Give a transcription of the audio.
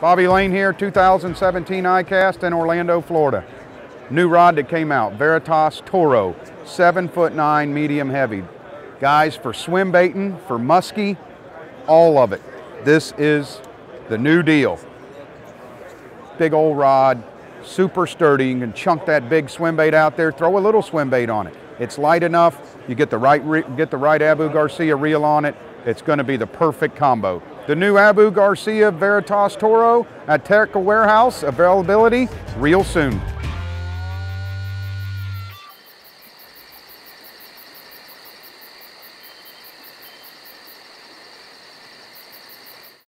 Bobby Lane here, 2017 ICAST in Orlando, Florida. New rod that came out, Veritas Toro, 7'9", medium heavy. Guys, for swim baiting, for musky, all of it. This is the new deal. Big old rod, super sturdy. You can chunk that big swim bait out there, throw a little swim bait on it. It's light enough, you get the right Abu Garcia reel on it, it's gonna be the perfect combo. The new Abu Garcia Veritas Toro at Tackle Warehouse, availability real soon.